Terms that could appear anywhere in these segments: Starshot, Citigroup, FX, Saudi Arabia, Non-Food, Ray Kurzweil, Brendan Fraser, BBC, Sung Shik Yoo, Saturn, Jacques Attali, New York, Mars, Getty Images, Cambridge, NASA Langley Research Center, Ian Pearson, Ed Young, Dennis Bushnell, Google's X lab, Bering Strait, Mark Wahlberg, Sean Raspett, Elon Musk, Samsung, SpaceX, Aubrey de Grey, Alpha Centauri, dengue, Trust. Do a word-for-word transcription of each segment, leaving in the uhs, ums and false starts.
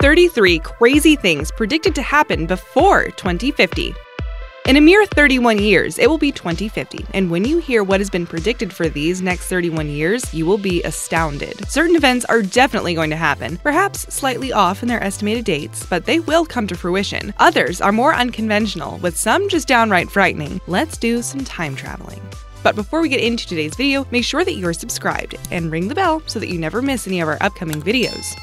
thirty-three crazy things predicted to happen before twenty fifty. In a mere thirty-one years, it will be twenty fifty, and when you hear what has been predicted for these next thirty-one years, you will be astounded. Certain events are definitely going to happen, perhaps slightly off in their estimated dates, but they will come to fruition. Others are more unconventional, with some just downright frightening. Let's do some time traveling. But before we get into today's video, make sure that you're subscribed, and ring the bell so that you never miss any of our upcoming videos.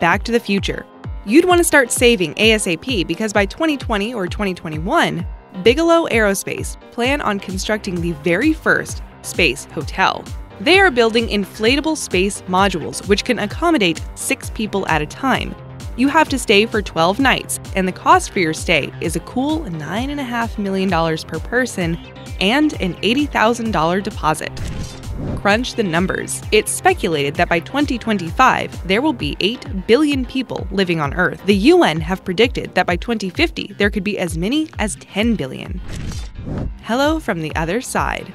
Back to the future. You'd want to start saving ASAP because by twenty twenty or twenty twenty-one, Bigelow Aerospace plan on constructing the very first space hotel. They are building inflatable space modules which can accommodate six people at a time. You have to stay for twelve nights, and the cost for your stay is a cool nine point five million dollars per person and an eighty thousand dollars deposit. Crunch the numbers. It's speculated that by twenty twenty-five, there will be eight billion people living on Earth. The U N have predicted that by twenty fifty, there could be as many as ten billion. Hello from the other side.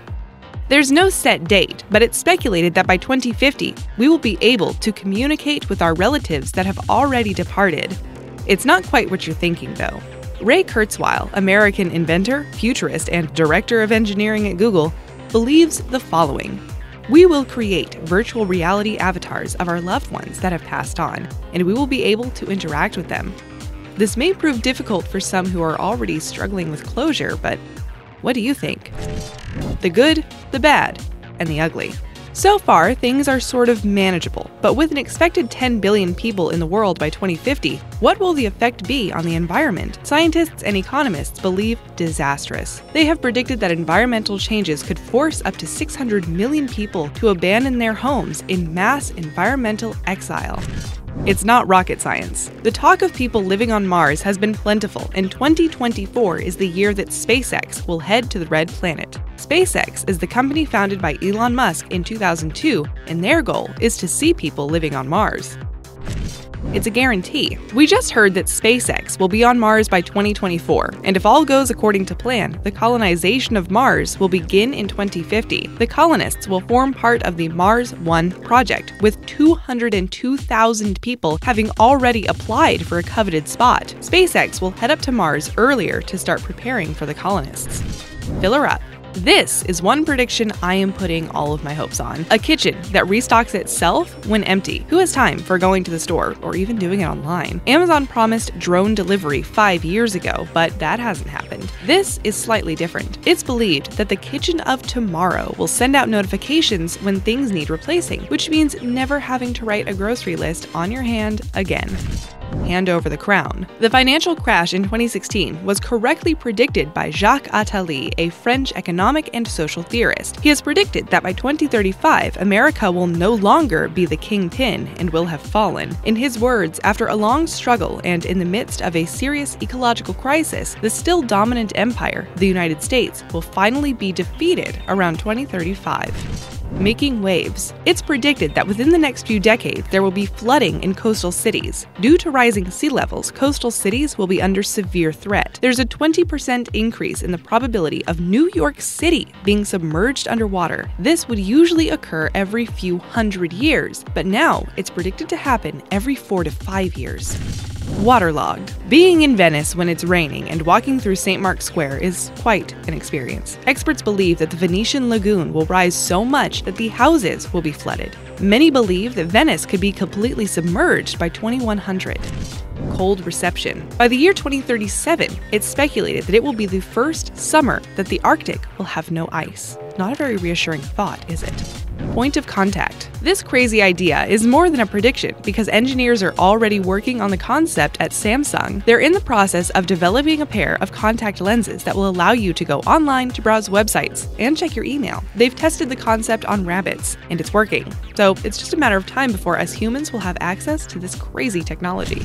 There's no set date, but it's speculated that by twenty fifty, we will be able to communicate with our relatives that have already departed. It's not quite what you're thinking, though. Ray Kurzweil, American inventor, futurist, and director of engineering at Google, believes the following. We will create virtual reality avatars of our loved ones that have passed on, and we will be able to interact with them. This may prove difficult for some who are already struggling with closure, but what do you think? The good, the bad, and the ugly. So far, things are sort of manageable, but with an expected ten billion people in the world by twenty fifty, what will the effect be on the environment? Scientists and economists believe disastrous. They have predicted that environmental changes could force up to six hundred million people to abandon their homes in mass environmental exile. It's not rocket science. The talk of people living on Mars has been plentiful, and twenty twenty-four is the year that SpaceX will head to the Red Planet. SpaceX is the company founded by Elon Musk in two thousand two, and their goal is to see people living on Mars. It's a guarantee. We just heard that SpaceX will be on Mars by twenty twenty-four, and if all goes according to plan, the colonization of Mars will begin in twenty fifty. The colonists will form part of the Mars One Project, with two hundred two thousand people having already applied for a coveted spot. SpaceX will head up to Mars earlier to start preparing for the colonists. Fill her up. This is one prediction I am putting all of my hopes on. A kitchen that restocks itself when empty. Who has time for going to the store or even doing it online? Amazon promised drone delivery five years ago, but that hasn't happened. This is slightly different. It's believed that the kitchen of tomorrow will send out notifications when things need replacing, which means never having to write a grocery list on your hand again. Hand over the crown. The financial crash in twenty sixteen was correctly predicted by Jacques Attali, a French economic and social theorist. He has predicted that by twenty thirty-five, America will no longer be the kingpin and will have fallen. In his words, after a long struggle and in the midst of a serious ecological crisis, the still dominant empire, the United States, will finally be defeated around twenty thirty-five. Making waves. It's predicted that within the next few decades, there will be flooding in coastal cities. Due to rising sea levels, coastal cities will be under severe threat. There's a twenty percent increase in the probability of New York City being submerged underwater. This would usually occur every few hundred years, but now it's predicted to happen every four to five years. Waterlogged. Being in Venice when it's raining and walking through Saint Mark's Square is quite an experience. Experts believe that the Venetian lagoon will rise so much that the houses will be flooded. Many believe that Venice could be completely submerged by twenty-one hundred. Cold reception. By the year twenty thirty-seven, it's speculated that it will be the first summer that the Arctic will have no ice. Not a very reassuring thought, is it? Point of contact. This crazy idea is more than a prediction because engineers are already working on the concept at Samsung. They're in the process of developing a pair of contact lenses that will allow you to go online to browse websites and check your email. They've tested the concept on rabbits, and it's working. So it's just a matter of time before us humans will have access to this crazy technology.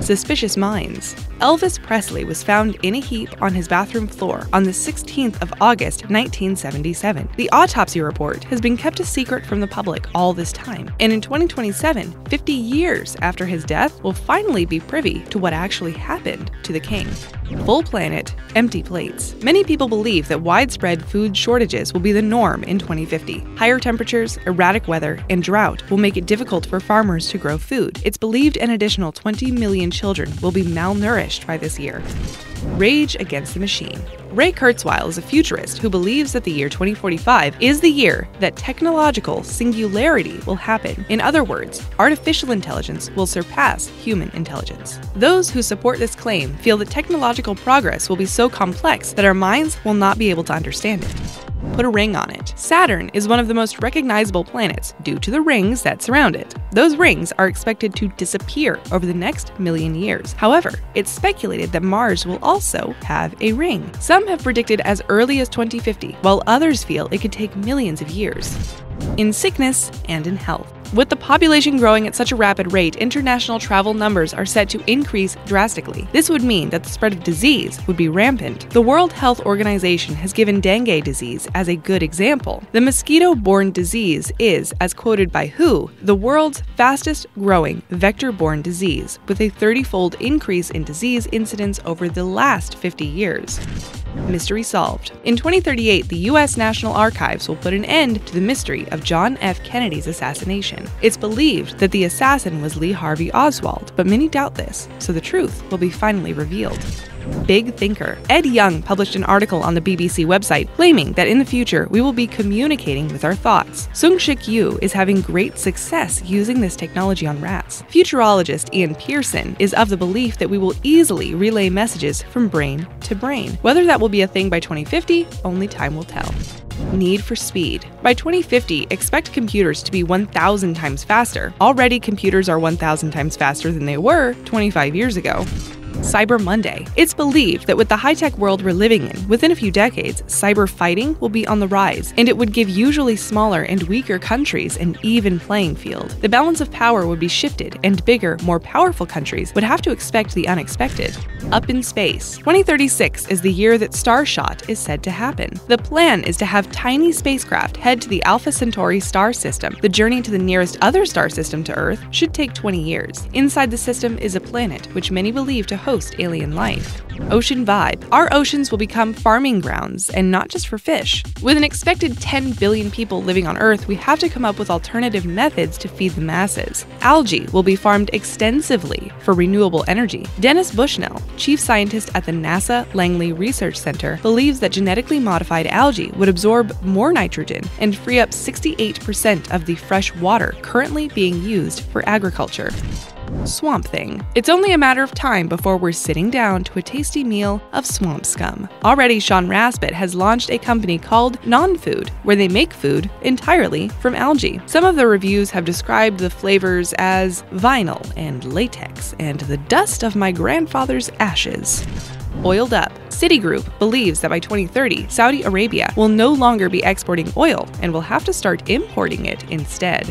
Suspicious minds. Elvis Presley was found in a heap on his bathroom floor on the sixteenth of August, nineteen seventy-seven. The autopsy report has been kept a secret from the public all this time, and in twenty twenty-seven, fifty years after his death, we'll finally be privy to what actually happened to the king. Full planet, empty plates. Many people believe that widespread food shortages will be the norm in twenty fifty. Higher temperatures, erratic weather, and drought will make it difficult for farmers to grow food. It's believed an additional twenty million children will be malnourished by this year. Rage against the machine. Ray Kurzweil is a futurist who believes that the year twenty forty-five is the year that technological singularity will happen. In other words, artificial intelligence will surpass human intelligence. Those who support this claim feel that technological progress will be so complex that our minds will not be able to understand it. Put a ring on it. Saturn is one of the most recognizable planets due to the rings that surround it. Those rings are expected to disappear over the next million years. However, it's speculated that Mars will also have a ring. Some have predicted as early as twenty fifty, while others feel it could take millions of years. In sickness and in health. With the population growing at such a rapid rate, international travel numbers are set to increase drastically. This would mean that the spread of disease would be rampant. The World Health Organization has given dengue disease as a good example. The mosquito-borne disease is, as quoted by W H O, the world's fastest-growing vector-borne disease, with a thirty-fold increase in disease incidence over the last fifty years. Mystery solved. In twenty thirty-eight, the U S National Archives will put an end to the mystery of John F. Kennedy's assassination. It's believed that the assassin was Lee Harvey Oswald, but many doubt this, so the truth will be finally revealed. Big thinker. Ed Young published an article on the B B C website claiming that in the future we will be communicating with our thoughts. Sung Shik Yoo is having great success using this technology on rats. Futurologist Ian Pearson is of the belief that we will easily relay messages from brain to brain. Whether that will be a thing by twenty fifty, only time will tell. Need for speed. By twenty fifty, expect computers to be one thousand times faster. Already, computers are one thousand times faster than they were twenty-five years ago. Cyber Monday. It's believed that with the high-tech world we're living in, within a few decades, cyber fighting will be on the rise, and it would give usually smaller and weaker countries an even playing field. The balance of power would be shifted, and bigger, more powerful countries would have to expect the unexpected. Up in space. twenty thirty-six is the year that Starshot is said to happen. The plan is to have tiny spacecraft head to the Alpha Centauri star system. The journey to the nearest other star system to Earth should take twenty years. Inside the system is a planet, which many believe to host alien life. Ocean vibe. Our oceans will become farming grounds, and not just for fish. With an expected ten billion people living on Earth, we have to come up with alternative methods to feed the masses. Algae will be farmed extensively for renewable energy. Dennis Bushnell, chief scientist at the NASA Langley Research Center, believes that genetically modified algae would absorb more nitrogen and free up sixty-eight percent of the fresh water currently being used for agriculture. Swamp Thing. It's only a matter of time before we're sitting down to a tasty meal of swamp scum. Already, Sean Raspett has launched a company called Non-Food, where they make food entirely from algae. Some of the reviews have described the flavors as vinyl and latex and the dust of my grandfather's ashes. Oiled up. Citigroup believes that by twenty thirty, Saudi Arabia will no longer be exporting oil and will have to start importing it instead.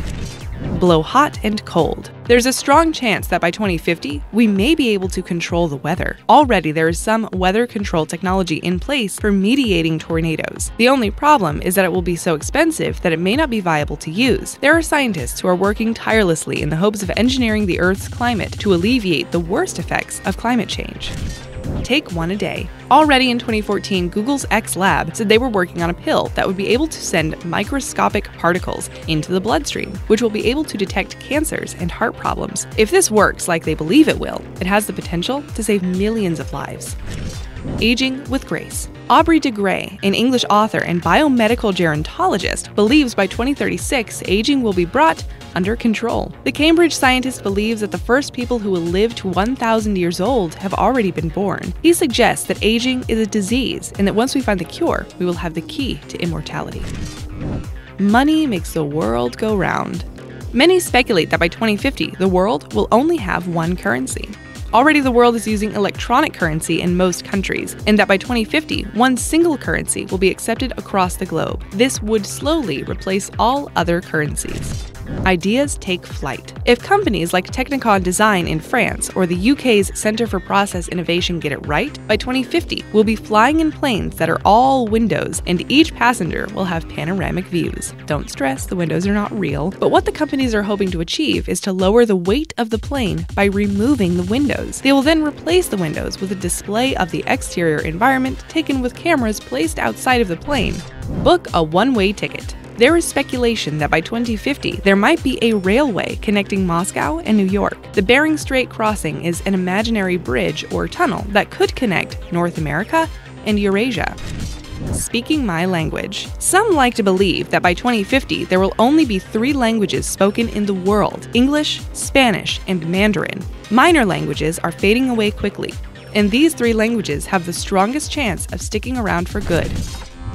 Blow hot and cold. There's a strong chance that by twenty fifty, we may be able to control the weather. Already, there is some weather control technology in place for mediating tornadoes. The only problem is that it will be so expensive that it may not be viable to use. There are scientists who are working tirelessly in the hopes of engineering the Earth's climate to alleviate the worst effects of climate change. Take one a day. Already in twenty fourteen, Google's X lab said they were working on a pill that would be able to send microscopic particles into the bloodstream, which will be able to detect cancers and heart problems. If this works like they believe it will, it has the potential to save millions of lives. Aging with grace. Aubrey de Grey, an English author and biomedical gerontologist, believes by twenty thirty-six, aging will be brought under control. The Cambridge scientist believes that the first people who will live to one thousand years old have already been born. He suggests that aging is a disease, and that once we find the cure, we will have the key to immortality. Money makes the world go round. Many speculate that by twenty fifty, the world will only have one currency. Already, the world is using electronic currency in most countries, and that by twenty fifty, one single currency will be accepted across the globe. This would slowly replace all other currencies. Ideas take flight. If companies like Technicon Design in France or the U K's Centre for Process Innovation get it right, by twenty fifty we'll be flying in planes that are all windows, and each passenger will have panoramic views. Don't stress, the windows are not real, but what the companies are hoping to achieve is to lower the weight of the plane by removing the windows. They will then replace the windows with a display of the exterior environment taken with cameras placed outside of the plane. Book a one-way ticket. There is speculation that by twenty fifty, there might be a railway connecting Moscow and New York. The Bering Strait crossing is an imaginary bridge or tunnel that could connect North America and Eurasia. Speaking my language. Some like to believe that by twenty fifty, there will only be three languages spoken in the world: English, Spanish, and Mandarin. Minor languages are fading away quickly, and these three languages have the strongest chance of sticking around for good.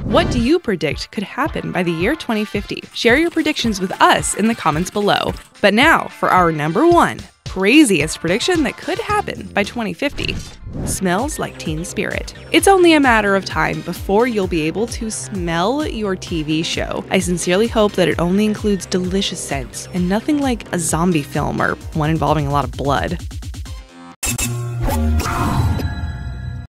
What do you predict could happen by the year twenty fifty? Share your predictions with us in the comments below. But now for our number one, craziest prediction that could happen by twenty fifty. Smells like teen spirit. It's only a matter of time before you'll be able to smell your T V show. I sincerely hope that it only includes delicious scents and nothing like a zombie film or one involving a lot of blood.